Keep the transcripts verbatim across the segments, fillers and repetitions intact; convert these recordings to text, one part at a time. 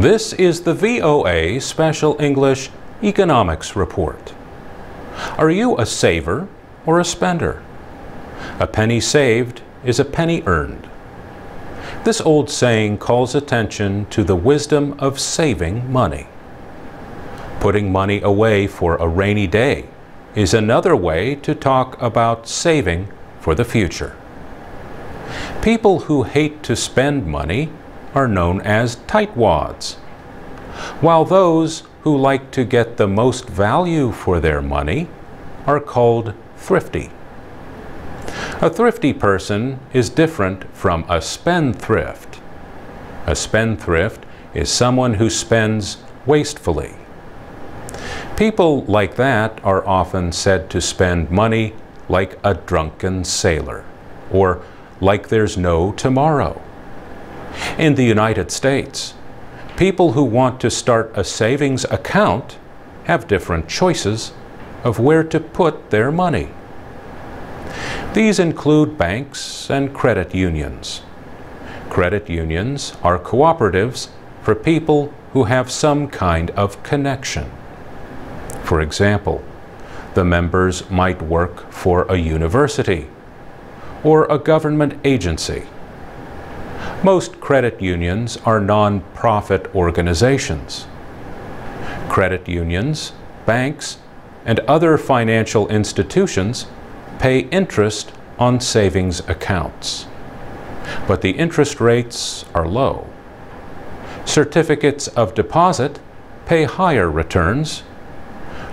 This is the V O A Special English Economics Report. Are you a saver or a spender? A penny saved is a penny earned. This old saying calls attention to the wisdom of saving money. Putting money away for a rainy day is another way to talk about saving for the future. People who hate to spend money are known as tightwads, while those who like to get the most value for their money are called thrifty. A thrifty person is different from a spendthrift. A spendthrift is someone who spends wastefully. People like that are often said to spend money like a drunken sailor, or like there's no tomorrow. In the United States, people who want to start a savings account have different choices of where to put their money. These include banks and credit unions. Credit unions are cooperatives for people who have some kind of connection. For example, the members might work for a university or a government agency. Most credit unions are non-profit organizations. Credit unions, banks, and other financial institutions pay interest on savings accounts. But the interest rates are low. Certificates of deposit pay higher returns.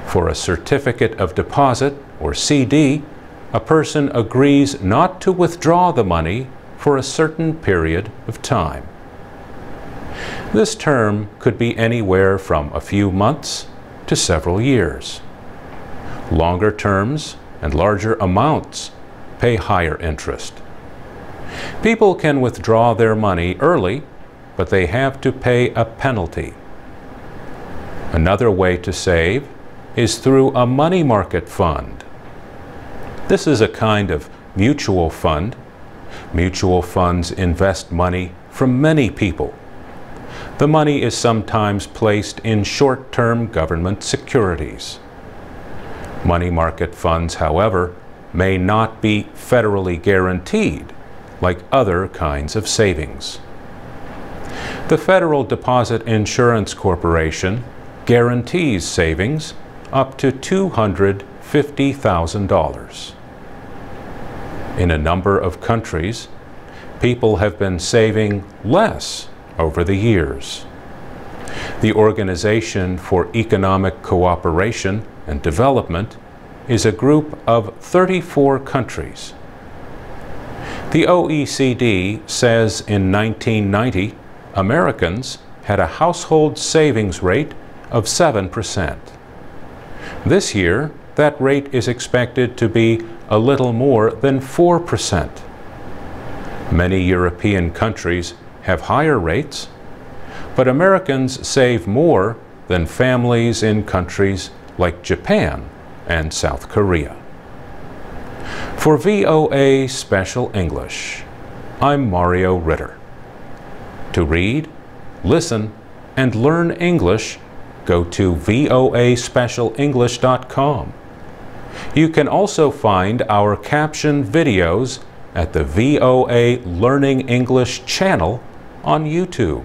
For a certificate of deposit, or C D, a person agrees not to withdraw the money for a certain period of time. This term could be anywhere from a few months to several years. Longer terms and larger amounts pay higher interest. People can withdraw their money early, but they have to pay a penalty. Another way to save is through a money market fund. This is a kind of mutual fund. Mutual funds invest money from many people. The money is sometimes placed in short-term government securities. Money market funds, however, may not be federally guaranteed like other kinds of savings. The Federal Deposit Insurance Corporation guarantees savings up to two hundred fifty thousand dollars. In a number of countries, people have been saving less over the years. The Organization for Economic Cooperation and Development is a group of thirty-four countries. The O E C D says in nineteen ninety, Americans had a household savings rate of seven percent. This year, that rate is expected to be a little more than four percent. Many European countries have higher rates, but Americans save more than families in countries like Japan and South Korea. For V O A Special English, I'm Mario Ritter. To read, listen, and learn English, go to V O A special english dot com. You can also find our captioned videos at the V O A Learning English channel on YouTube.